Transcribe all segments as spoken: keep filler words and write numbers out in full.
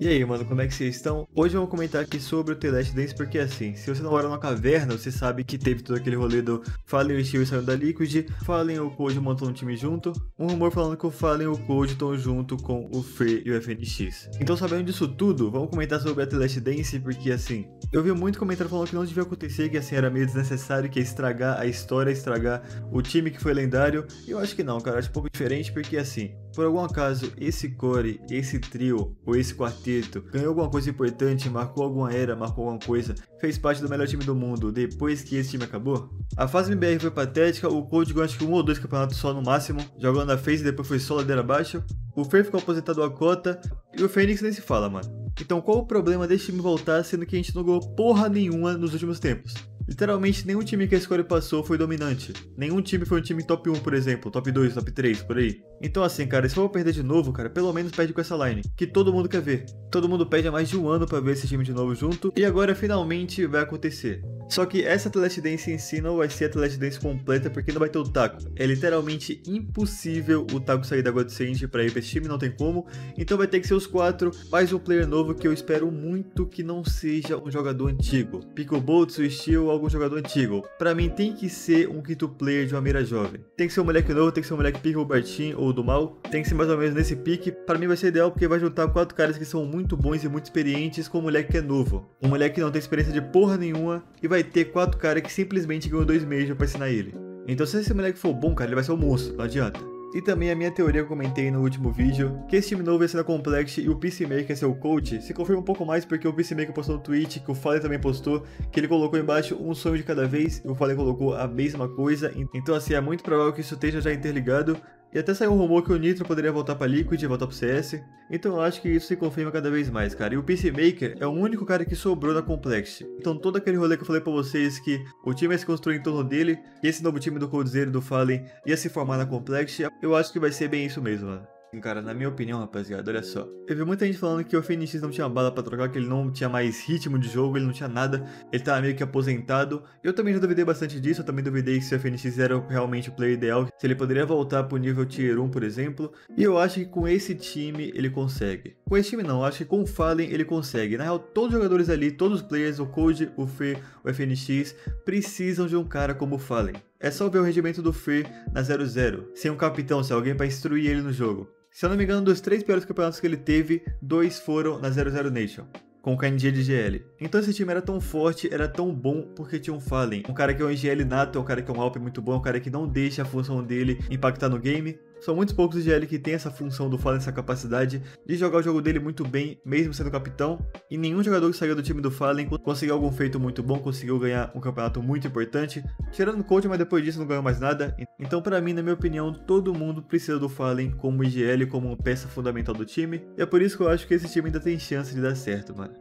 E aí, mano, como é que vocês estão? Hoje eu vou comentar aqui sobre o The Last Dance, porque assim, se você não mora numa caverna, você sabe que teve todo aquele rolê do Fallen e o Steel saindo da Liquid, Fallen e o Cold montam um time junto, um rumor falando que o Fallen e o Cold estão junto com o Fê e o F N X. Então, sabendo disso tudo, vamos comentar sobre a The Last Dance, porque assim, eu vi muito comentário falando que não devia acontecer, que assim, era meio desnecessário, que ia estragar a história, estragar o time que foi lendário, e eu acho que não, cara, acho um pouco diferente, porque assim, por algum acaso, esse core, esse trio ou esse quarteto ganhou alguma coisa importante, marcou alguma era, marcou alguma coisa, fez parte do melhor time do mundo depois que esse time acabou? A fase M B R foi patética, o Cold ganhou acho que um ou dois campeonatos só no máximo, jogando na FaZe e depois foi só ladeira abaixo, o Fer ficou aposentado a cota e o Fênix nem se fala, mano. Então qual o problema desse time voltar, sendo que a gente não ganhou porra nenhuma nos últimos tempos? Literalmente nenhum time que a score passou foi dominante. Nenhum time foi um time top um, por exemplo, top dois, top três, por aí. Então assim, cara, se for perder de novo, cara, pelo menos perde com essa line, que todo mundo quer ver. Todo mundo pede há mais de um ano pra ver esse time de novo junto, e agora finalmente vai acontecer. Só que essa The Last Dance em si não vai ser a The Last Dance completa, porque não vai ter o Taco. É literalmente impossível o Taco sair da GODSENT pra ir pra esse time, não tem como. Então vai ter que ser os quatro, mais um player novo que eu espero muito que não seja um jogador antigo. Pico Bolt, Switch ou algum jogador antigo. Pra mim tem que ser um quinto player de uma mira jovem. Tem que ser um moleque novo, tem que ser um moleque Pico Bertin ou do mal. Tem que ser mais ou menos nesse pique. Pra mim vai ser ideal porque vai juntar quatro caras que são muito bons e muito experientes com um moleque que é novo. Um moleque que não tem experiência de porra nenhuma e vai ter quatro caras que simplesmente ganhou dois meses pra ensinar ele. Então se esse moleque for bom, cara, ele vai ser um monstro, não adianta. E também a minha teoria que eu comentei no último vídeo, que esse time novo ia ser da Complex e o Peacemaker ia ser o coach, se confirma um pouco mais porque o Peacemaker postou no Twitch, que o Fallen também postou, que ele colocou embaixo um sonho de cada vez, e o Fallen colocou a mesma coisa, então assim, é muito provável que isso esteja já interligado. E até saiu um rumor que o Nitro poderia voltar pra Liquid e voltar pro C S. Então eu acho que isso se confirma cada vez mais, cara. E o Peacemaker é o único cara que sobrou na Complexity. Então todo aquele rolê que eu falei pra vocês que o time ia se construir em torno dele, e esse novo time do Coldzera e do Fallen ia se formar na Complexity, eu acho que vai ser bem isso mesmo, mano. Cara, na minha opinião, rapaziada, olha só. Eu vi muita gente falando que o F N X não tinha bala pra trocar, que ele não tinha mais ritmo de jogo, ele não tinha nada, ele tava meio que aposentado. Eu também já duvidei bastante disso, eu também duvidei se o F N X era realmente o player ideal, se ele poderia voltar pro nível tier um, por exemplo. E eu acho que com esse time ele consegue. Com esse time não, eu acho que com o Fallen ele consegue. Na real, todos os jogadores ali, todos os players, o Cold, o Fê, o F N X, precisam de um cara como o Fallen. É só ver o rendimento do Fê na zero zero, sem um capitão, sem alguém pra instruir ele no jogo. Se eu não me engano, dos três piores campeonatos que ele teve, dois foram na zero zero Nation, com o K N G de G L. Então esse time era tão forte, era tão bom, porque tinha um Fallen. Um cara que é um G L nato, um cara que é um help muito bom, um cara que não deixa a função dele impactar no game. São muitos poucos os G L que tem essa função do Fallen, essa capacidade de jogar o jogo dele muito bem, mesmo sendo capitão. E nenhum jogador que saiu do time do Fallen conseguiu algum feito muito bom, conseguiu ganhar um campeonato muito importante. Tirando o Cold, mas depois disso não ganhou mais nada. Então pra mim, na minha opinião, todo mundo precisa do Fallen como I G L, como uma peça fundamental do time. E é por isso que eu acho que esse time ainda tem chance de dar certo, mano.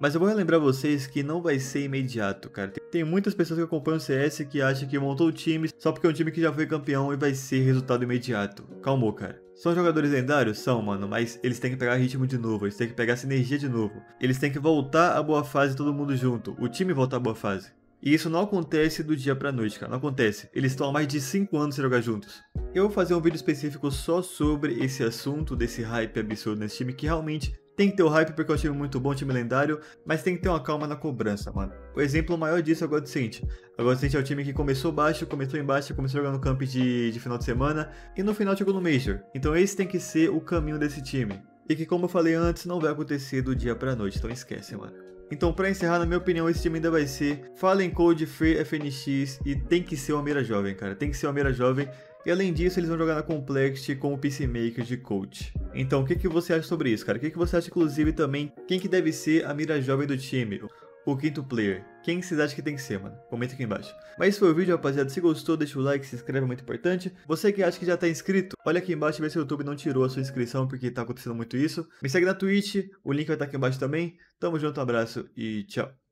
Mas eu vou relembrar vocês que não vai ser imediato, cara. Tem muitas pessoas que acompanham o C S que acham que montou o time só porque é um time que já foi campeão e vai ser resultado imediato. Calmou, cara. São jogadores lendários? São, mano, mas eles têm que pegar ritmo de novo, eles têm que pegar sinergia de novo. Eles têm que voltar à boa fase todo mundo junto, o time voltar à boa fase. E isso não acontece do dia pra noite, cara, não acontece. Eles estão há mais de cinco anos sem jogar juntos. Eu vou fazer um vídeo específico só sobre esse assunto, desse hype absurdo nesse time que realmente... Tem que ter o hype porque é um time muito bom, um time lendário, mas tem que ter uma calma na cobrança, mano. O exemplo maior disso é o GODSENT. O GODSENT é o time que começou baixo, começou embaixo, começou jogando camp de, de final de semana e no final chegou no Major. Então esse tem que ser o caminho desse time. E que, como eu falei antes, não vai acontecer do dia pra noite, então esquece, mano. Então pra encerrar, na minha opinião, esse time ainda vai ser Fallen, Cold, Fê, F N X e tem que ser uma mira jovem, cara. Tem que ser uma mira jovem. E além disso, eles vão jogar na Complexity com o Peacemaker de Cold. Então, o que, que você acha sobre isso, cara? O que, que você acha, inclusive, também, quem que deve ser a mira jovem do time? O quinto player. Quem vocês acham que tem que ser, mano? Comenta aqui embaixo. Mas esse foi o vídeo, rapaziada. Se gostou, deixa o like, se inscreve, é muito importante. Você que acha que já tá inscrito, olha aqui embaixo e vê se o YouTube não tirou a sua inscrição, porque tá acontecendo muito isso. Me segue na Twitch, o link vai estar aqui embaixo também. Tamo junto, um abraço e tchau.